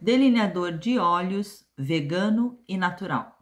delineador de olhos vegano e natural.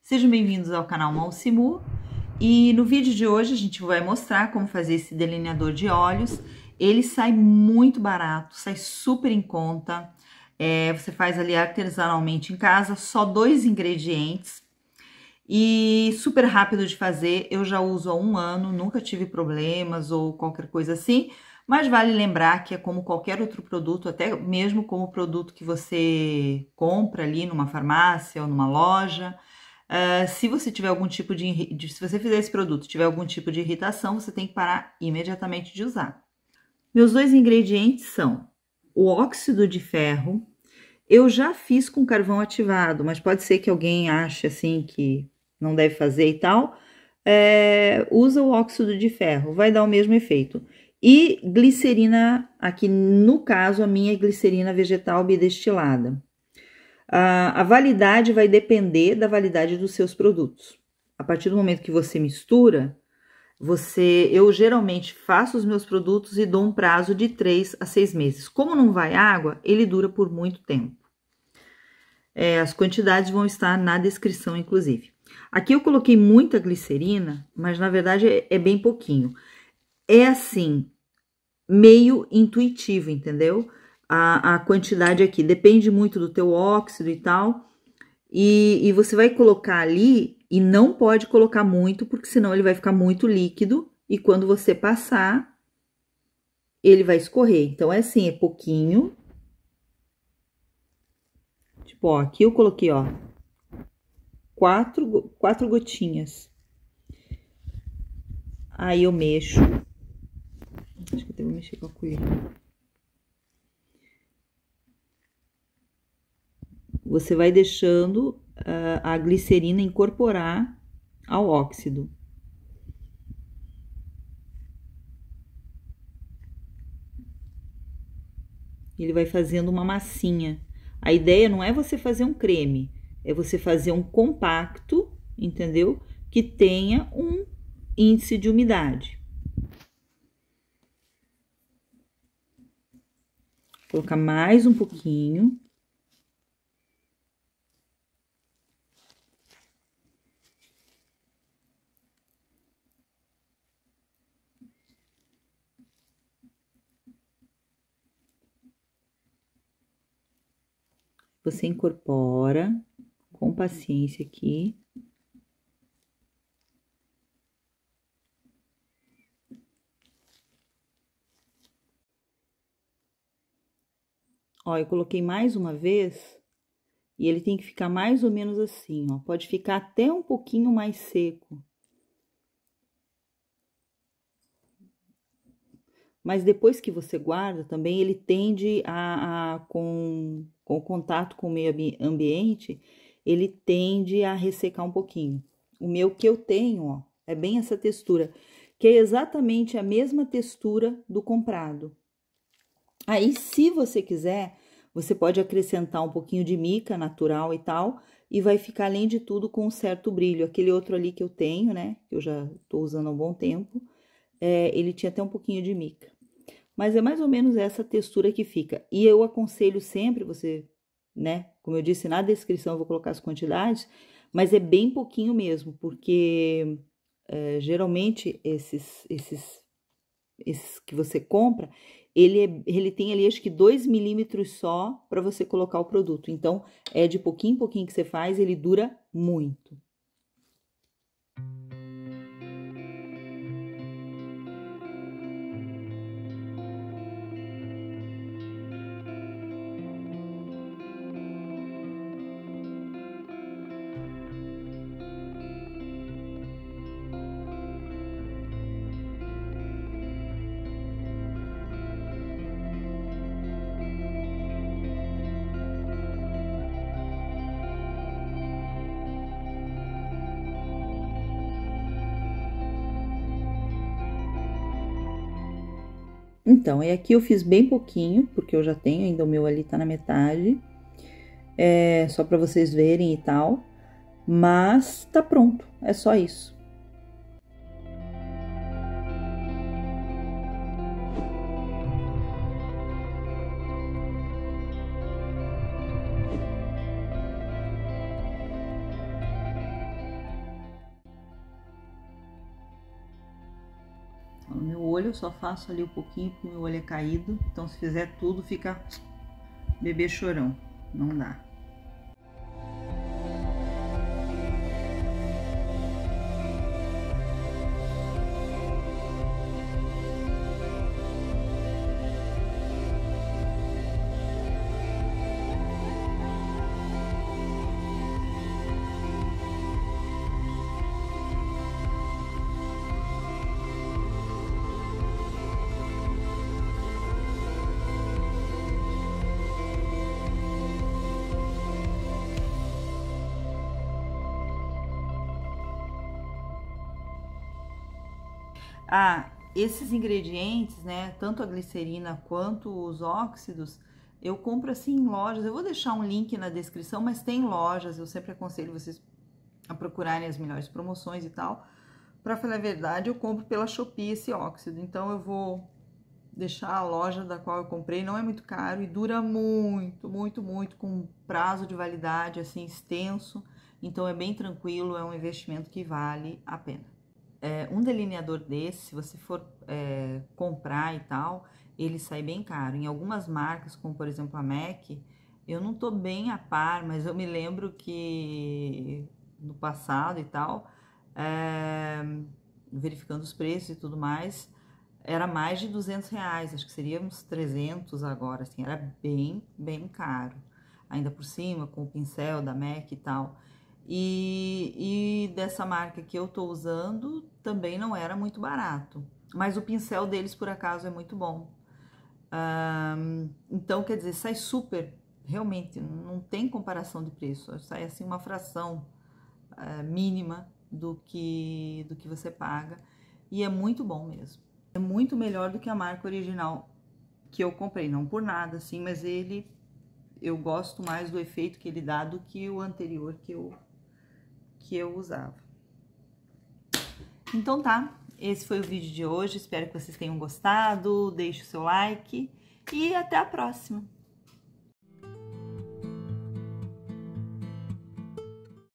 Sejam bem-vindos ao canal MaucyMu e no vídeo de hoje a gente vai mostrar como fazer esse delineador de olhos. Ele sai muito barato, sai super em conta, você faz ali artesanalmente em casa, só 2 ingredientes e super rápido de fazer. Eu já uso há 1 ano, nunca tive problemas ou qualquer coisa assim, mas vale lembrar que é como qualquer outro produto, até mesmo como o produto que você compra ali numa farmácia ou numa loja. Se você tiver algum tipo de... Se você fizer esse produto e tiver algum tipo de irritação, você tem que parar imediatamente de usar. Meus 2 ingredientes são o óxido de ferro. Eu já fiz com carvão ativado, mas pode ser que alguém ache assim que não deve fazer e tal. Usa o óxido de ferro, vai dar o mesmo efeito. E glicerina, aqui no caso a minha é glicerina vegetal bidestilada. A validade vai depender da validade dos seus produtos. A partir do momento que você mistura, eu geralmente faço os meus produtos e dou um prazo de 3 a 6 meses. Como não vai água, ele dura por muito tempo. As quantidades vão estar na descrição, inclusive. Aqui eu coloquei muita glicerina, mas na verdade é bem pouquinho. É assim, meio intuitivo, entendeu? A quantidade aqui, depende muito do teu óxido e tal, e você vai colocar ali e não pode colocar muito, porque senão ele vai ficar muito líquido e quando você passar, ele vai escorrer. Então, é assim, é pouquinho. Tipo, ó, aqui eu coloquei, ó, 4 gotinhas. Aí eu mexo. Acho que eu devo mexer com a colher. Você vai deixando a glicerina incorporar ao óxido. Ele vai fazendo uma massinha. A ideia não é você fazer um creme, é você fazer um compacto, entendeu? Que tenha um índice de umidade. Vou colocar mais um pouquinho. Você incorpora com paciência aqui. Ó, eu coloquei mais uma vez e ele tem que ficar mais ou menos assim, ó. Pode ficar até um pouquinho mais seco. Mas depois que você guarda também, ele tende com o contato com o meio ambiente, ele tende a ressecar um pouquinho. O meu que eu tenho, ó, é bem essa textura, que é exatamente a mesma textura do comprado. Aí, se você quiser, você pode acrescentar um pouquinho de mica natural e tal, e vai ficar, além de tudo, com um certo brilho. Aquele outro ali que eu tenho, né, que eu já tô usando há um bom tempo, ele tinha até um pouquinho de mica. Mas é mais ou menos essa textura que fica. E eu aconselho sempre você, né? Como eu disse, na descrição eu vou colocar as quantidades, mas é bem pouquinho mesmo, porque geralmente esses que você compra, ele tem ali acho que 2 milímetros só para você colocar o produto. Então, é de pouquinho em pouquinho que você faz, ele dura muito. Então, e aqui eu fiz bem pouquinho, porque eu já tenho, ainda o meu ali tá na metade. É, só pra vocês verem e tal. Mas tá pronto, é só isso. No meu olho eu só faço ali um pouquinho, porque meu olho é caído. Então se fizer tudo fica bebê chorão, não dá. Ah, esses ingredientes, né, tanto a glicerina quanto os óxidos, eu compro assim em lojas. Eu vou deixar um link na descrição, mas tem lojas, eu sempre aconselho vocês a procurarem as melhores promoções e tal. Pra falar a verdade, eu compro pela Shopee esse óxido, então eu vou deixar a loja da qual eu comprei, não é muito caro e dura muito, muito, muito, com prazo de validade assim extenso, então é bem tranquilo, é um investimento que vale a pena. É, um delineador desse, se você for comprar e tal, ele sai bem caro. Em algumas marcas, como por exemplo a MAC, eu não tô bem a par, mas eu me lembro que no passado e tal, verificando os preços e tudo mais, era mais de R$200, acho que seria uns 300 agora, assim, era bem, bem caro. Ainda por cima, com o pincel da MAC e tal. E dessa marca que eu tô usando também não era muito barato, mas o pincel deles por acaso é muito bom. Então, quer dizer, sai super, realmente não tem comparação de preço, sai assim uma fração mínima do que você paga, e é muito bom mesmo. É muito melhor do que a marca original que eu comprei, não por nada assim, mas ele, eu gosto mais do efeito que ele dá do que o anterior que eu usava. Então tá, esse foi o vídeo de hoje, espero que vocês tenham gostado, deixe o seu like e até a próxima!